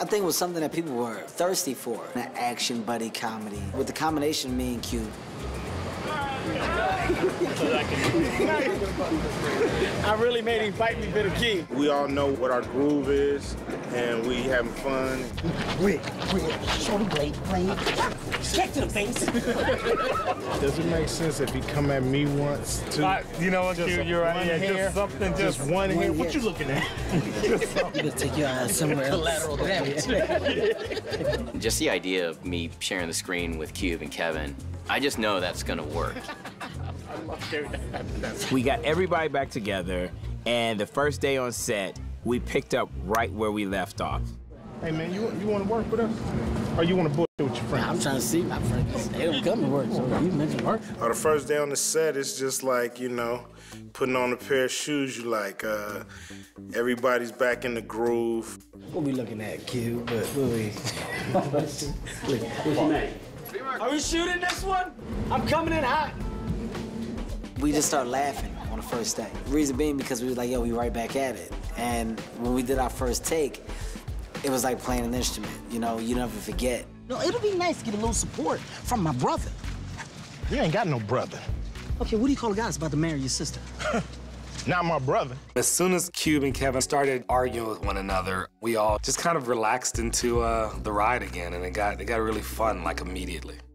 I think it was something that people were thirsty for, an action buddy comedy with the combination of me and Cube. I really made him fight me for the key. We all know what our groove is, and we having fun. Rick, show the blade. Check to the face. Does it make sense if he come at me once? You know what, Cube, you're right. Yeah, just something, just one hit. What you looking at? I'm gonna take your eyes somewhere else. Collateral damage. Just the idea of me sharing the screen with Cube and Kevin, I just know that's gonna work. We got everybody back together, and the first day on set, we picked up right where we left off. Hey man, you want to work with us, or you want to bullshit with your friends? Nah, I'm trying to see my friends. They don't come to work, so you mentioned work. On the first day on the set, it's just like, you know, putting on a pair of shoes. You like, everybody's back in the groove. What we looking at, Q? What's your name? Are we shooting this one? I'm coming in hot. We just started laughing on the first day. Reason being because we was like, yo, we right back at it. And when we did our first take, it was like playing an instrument. You know, you never forget. No, it'll be nice to get a little support from my brother. You ain't got no brother. Okay, what do you call a guy that's about to marry your sister? Not my brother. As soon as Cube and Kevin started arguing with one another, we all just kind of relaxed into the ride again, and it got really fun, like, immediately.